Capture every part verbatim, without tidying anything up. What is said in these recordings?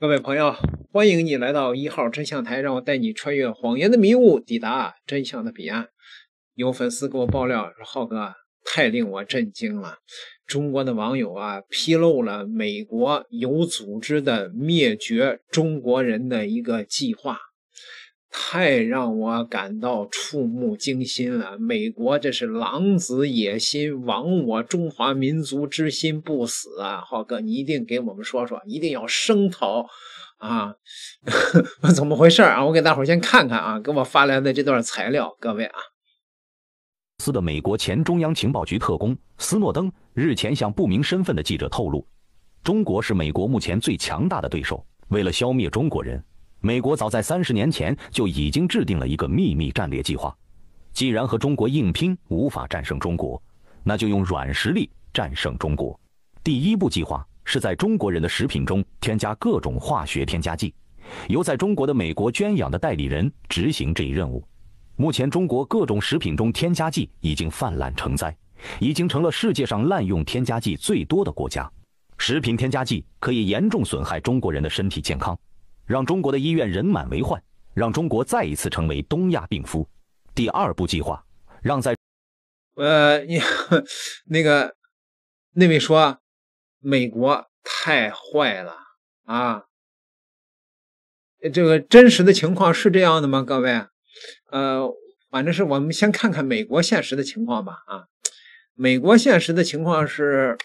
各位朋友，欢迎你来到一号真相台，让我带你穿越谎言的迷雾，抵达真相的彼岸。有粉丝给我爆料说，浩哥太令我震惊了，中国的网友啊披露了美国有组织的灭绝中国人的一个计划，太让我感到触目惊心了。美国这是狼子野心，亡我中华民族之心不死啊！浩哥，你一定给我们说说，一定要声讨啊！怎么回事啊？我给大伙先看看啊，给我发来的这段材料，各位啊。斯的美国前中央情报局特工斯诺登日前向不明身份的记者透露，中国是美国目前最强大的对手，为了消灭中国人，美国早在三十年前就已经制定了一个秘密战略计划，既然和中国硬拼无法战胜中国，那就用软实力战胜中国。第一步计划是在中国人的食品中添加各种化学添加剂，由在中国的美国圈养的代理人执行这一任务。目前中国各种食品中添加剂已经泛滥成灾，已经成了世界上滥用添加剂最多的国家。食品添加剂可以严重损害中国人的身体健康，让中国的医院人满为患，让中国再一次成为东亚病夫。第二步计划，让在呃，你那个那位说，美国太坏了啊！这个真实的情况是这样的吗？各位，呃，反正是我们先看看美国现实的情况吧啊。美国现实的情况是，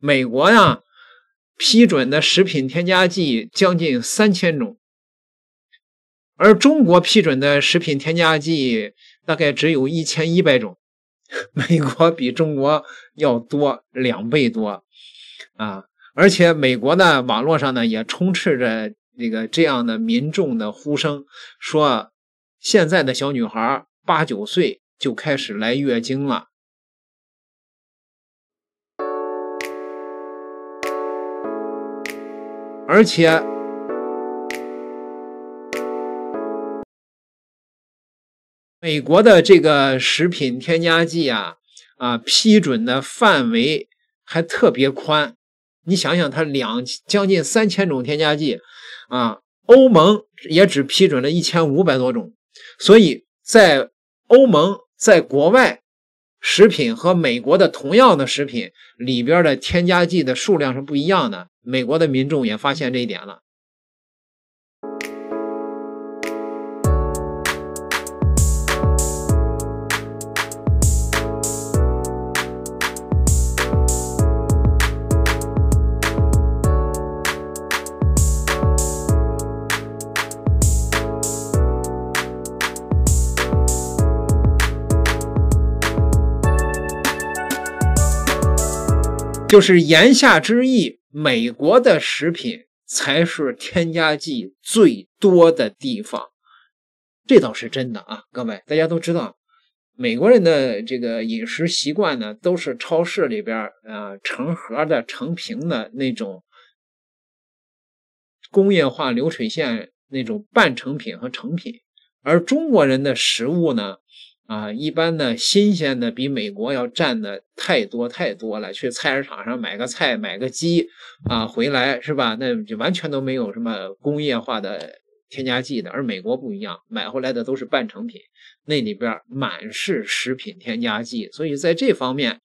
美国呀。批准的食品添加剂将近三千种，而中国批准的食品添加剂大概只有一千一百种，美国比中国要多两倍多啊！而且美国呢，网络上呢也充斥着这个这样的民众的呼声，说现在的小女孩八九岁就开始来月经了。而且，美国的这个食品添加剂啊啊批准的范围还特别宽，你想想，它两将近三千种添加剂啊，欧盟也只批准了一千五百多种，所以在欧盟，在国外食品和美国的同样的食品里边的添加剂的数量是不一样的。美国的民众也发现这一点了。就是言下之意，美国的食品才是添加剂最多的地方，这倒是真的啊！各位，大家都知道，美国人的这个饮食习惯呢，都是超市里边啊、呃、成盒的、成瓶的那种工业化流水线那种半成品和成品，而中国人的食物呢，啊，一般的新鲜的比美国要占的太多太多了。去菜市场上买个菜，买个鸡啊，回来是吧？那就完全都没有什么工业化的添加剂的。而美国不一样，买回来的都是半成品，那里边满是食品添加剂。所以在这方面，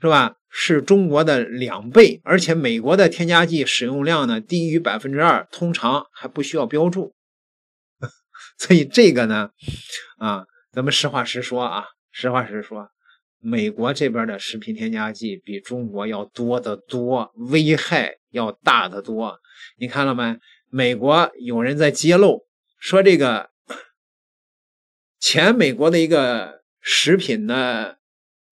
是吧？是中国的两倍，而且美国的添加剂使用量呢低于百分之二，通常还不需要标注。所以这个呢，啊，咱们实话实说啊，实话实说，美国这边的食品添加剂比中国要多得多，危害要大得多。你看了没？美国有人在揭露说，这个前美国的一个食品的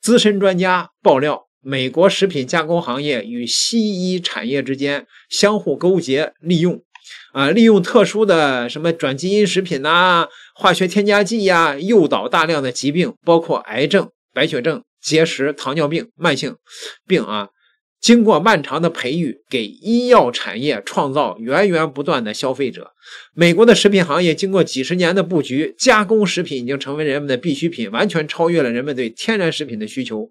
资深专家爆料，美国食品加工行业与西医产业之间相互勾结利用。啊，利用特殊的什么转基因食品呐、啊、化学添加剂呀、啊，诱导大量的疾病，包括癌症、白血症、结石、糖尿病、慢性病啊，经过漫长的培育，给医药产业创造源源不断的消费者。美国的食品行业经过几十年的布局，加工食品已经成为人们的必需品，完全超越了人们对天然食品的需求。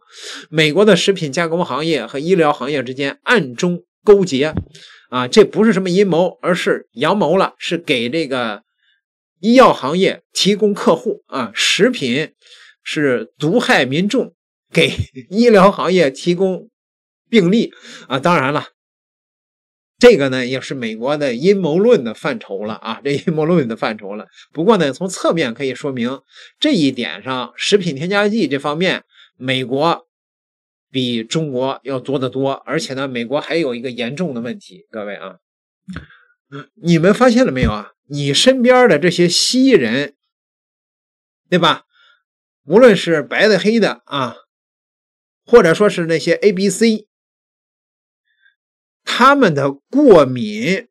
美国的食品加工行业和医疗行业之间暗中勾结啊，这不是什么阴谋，而是阳谋了，是给这个医药行业提供客户啊，食品是毒害民众，给医疗行业提供病例啊。当然了，这个呢也是美国的阴谋论的范畴了啊，这阴谋论的范畴了。不过呢，从侧面可以说明这一点上，食品添加剂这方面，美国比中国要多得多。而且呢，美国还有一个严重的问题，各位啊，你们发现了没有啊？你身边的这些西人，对吧？无论是白的黑的啊，或者说是那些 A B C， 他们的过敏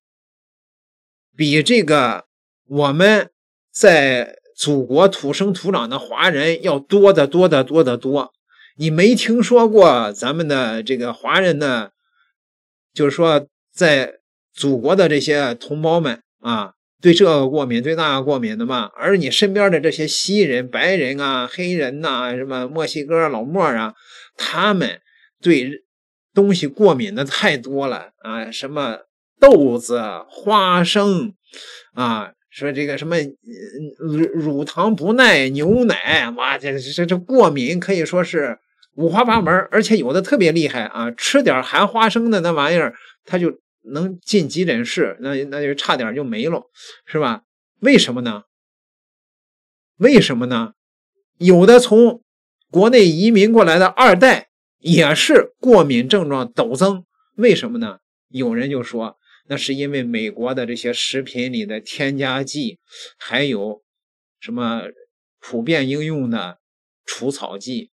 比这个我们在祖国土生土长的华人要多得多得多得多。你没听说过咱们的这个华人呢，就是说在祖国的这些同胞们啊，对这个过敏对那个过敏的嘛？而你身边的这些西人、白人啊、黑人呐、啊、什么墨西哥老墨啊，他们对东西过敏的太多了啊，什么豆子、花生啊。说这个什么乳糖不耐、牛奶，哇，这这这过敏可以说是五花八门，而且有的特别厉害啊！吃点含花生的那玩意儿，他就能进急诊室，那那就差点就没了，是吧？为什么呢？为什么呢？有的从国内移民过来的二代也是过敏症状陡增，为什么呢？有人就说，那是因为美国的这些食品里的添加剂，还有什么普遍应用的除草剂。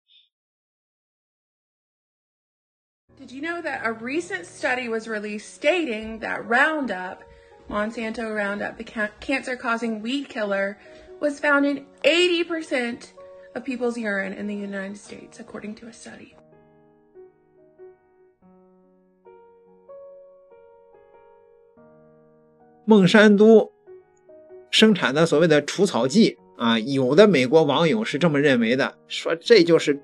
Did you know that a recent study was released stating that Roundup, Monsanto Roundup, the cancer-causing weed killer, was found in eighty percent of people's urine in the United States, according to a study. Monsanto生产的所谓的除草剂啊，有的美国网友是这么认为的，说这就是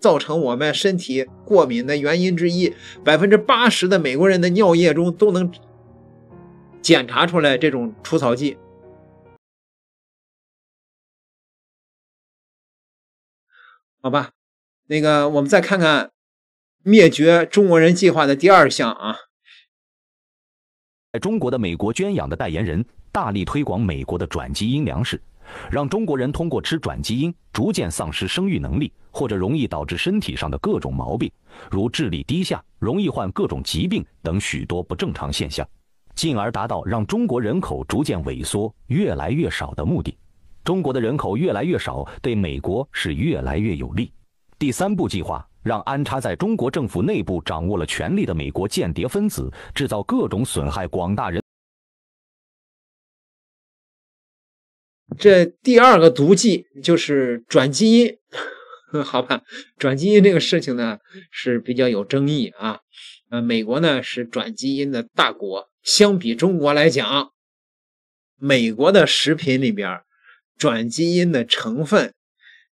造成我们身体过敏的原因之一。百分之八十的美国人的尿液中都能检查出来这种除草剂。好吧，那个我们再看看灭绝中国人计划的第二项啊。在中国的美国圈养的代言人大力推广美国的转基因粮食，让中国人通过吃转基因逐渐丧失生育能力，或者容易导致身体上的各种毛病，如智力低下、容易患各种疾病等许多不正常现象，进而达到让中国人口逐渐萎缩、越来越少的目的。中国的人口越来越少，对美国是越来越有利。第三步计划让安插在中国政府内部掌握了权力的美国间谍分子制造各种损害广大人。这第二个毒剂就是转基因，好吧？转基因这个事情呢是比较有争议啊。呃，美国呢是转基因的大国，相比中国来讲，美国的食品里边转基因的成分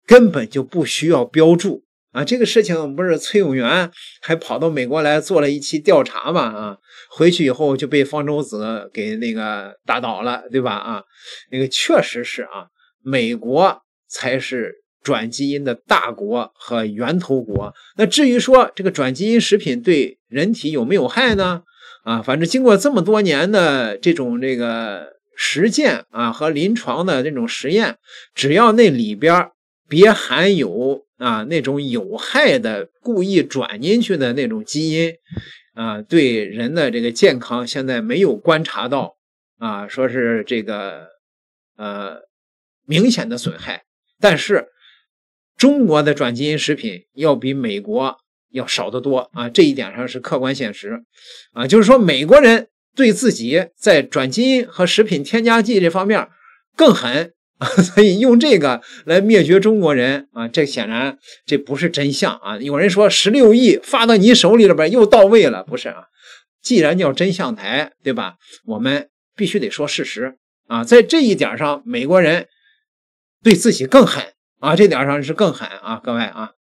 根本就不需要标注。啊，这个事情不是崔永元还跑到美国来做了一期调查嘛？啊，回去以后就被方舟子给那个打倒了，对吧？啊，那个确实是啊，美国才是转基因的大国和源头国。那至于说这个转基因食品对人体有没有害呢？啊，反正经过这么多年的这种这个实践啊和临床的这种实验，只要那里边别含有啊那种有害的故意转进去的那种基因啊，对人的这个健康现在没有观察到啊，说是这个呃明显的损害。但是中国的转基因食品要比美国要少得多啊，这一点上是客观现实啊，就是说美国人对自己在转基因和食品添加剂这方面更狠。所以用这个来灭绝中国人啊，这显然这不是真相啊！有人说十六亿发到你手里了吧，又到位了，不是啊？既然叫真相台，对吧？我们必须得说事实啊！在这一点上，美国人对自己更狠啊，这点上是更狠啊，各位啊。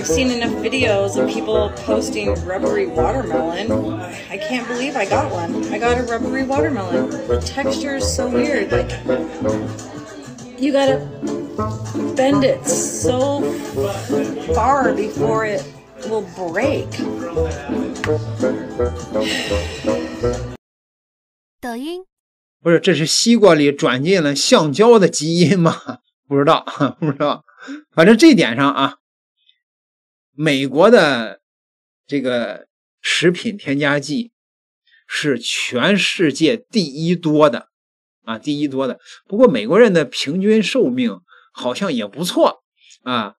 I've seen enough videos of people posting rubbery watermelon. I can't believe I got one. I got a rubbery watermelon. The texture is so weird. Like, you gotta bend it so far before it will break. 抖音不是，这是西瓜里转进了橡胶的基因吗？不知道，不知道。反正这点上啊，美国的这个食品添加剂是全世界第一多的啊，第一多的。不过美国人的平均寿命好像也不错啊。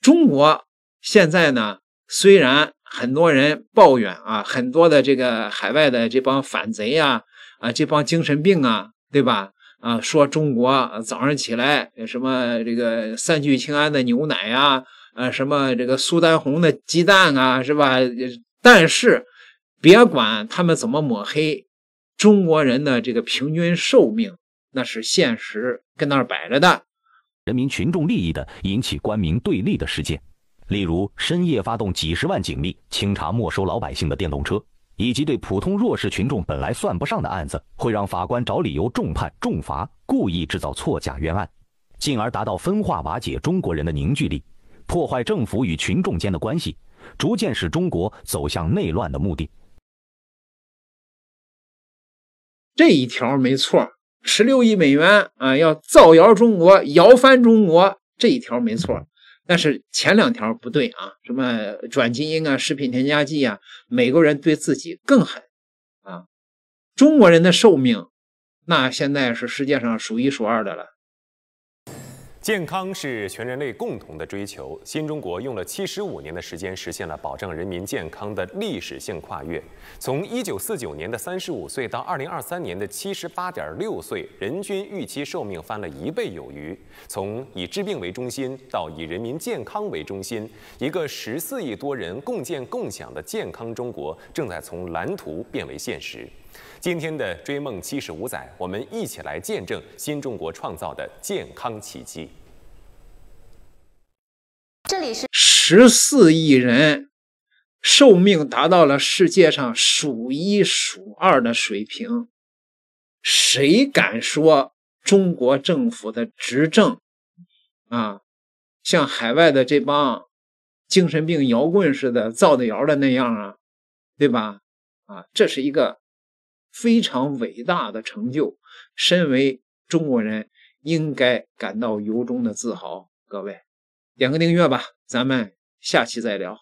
中国现在呢，虽然很多人抱怨啊，很多的这个海外的这帮反贼啊，啊这帮精神病啊，对吧？啊，说中国早上起来什么这个三聚氰胺的牛奶啊，啊什么这个苏丹红的鸡蛋啊，是吧？但是别管他们怎么抹黑，中国人的这个平均寿命那是现实跟那儿摆着的，人民群众利益的引起官民对立的事件。例如深夜发动几十万警力清查没收老百姓的电动车，以及对普通弱势群众本来算不上的案子，会让法官找理由重判重罚，故意制造错假冤案，进而达到分化瓦解中国人的凝聚力，破坏政府与群众间的关系，逐渐使中国走向内乱的目的。这一条没错，十六亿美元啊，要造谣中国，摇翻中国，这一条没错。但是前两条不对啊，什么转基因啊，食品添加剂啊，美国人对自己更狠啊。中国人的寿命那现在是世界上数一数二的了。健康是全人类共同的追求，新中国用了七十五年的时间实现了保障人民健康的历史性跨越。从一九四九年的三十五岁到二零二三年的 七十八点六岁，人均预期寿命翻了一倍有余。从以治病为中心到以人民健康为中心，一个十四亿多人共建共享的健康中国正在从蓝图变为现实。今天的追梦七十五载，我们一起来见证新中国创造的健康奇迹。这里是十四亿人，寿命达到了世界上数一数二的水平。谁敢说中国政府的执政啊，像海外的这帮精神病摇棍似的造的谣的那样啊，对吧？啊，这是一个非常伟大的成就，身为中国人应该感到由衷的自豪。各位点个订阅吧，咱们下期再聊。